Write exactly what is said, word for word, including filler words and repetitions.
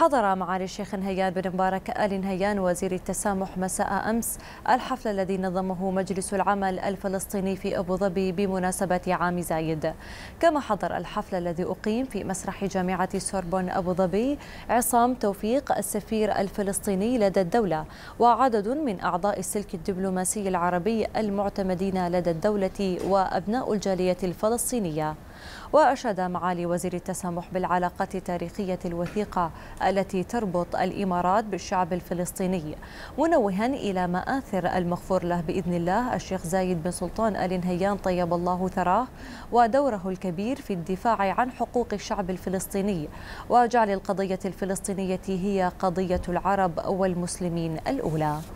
حضر معالي الشيخ نهيان بن مبارك آل نهيان وزير التسامح مساء أمس الحفل الذي نظمه مجلس العمل الفلسطيني في أبو ظبي بمناسبة عام زايد. كما حضر الحفل الذي أقيم في مسرح جامعة سوربون أبو ظبي عصام توفيق السفير الفلسطيني لدى الدولة وعدد من أعضاء السلك الدبلوماسي العربي المعتمدين لدى الدولة وأبناء الجالية الفلسطينية. وأشاد معالي وزير التسامح بالعلاقة التاريخية الوثيقة التي تربط الإمارات بالشعب الفلسطيني، منوها إلى مآثر المغفور له بإذن الله الشيخ زايد بن سلطان آل نهيان طيب الله ثراه ودوره الكبير في الدفاع عن حقوق الشعب الفلسطيني وجعل القضية الفلسطينية هي قضية العرب والمسلمين الأولى.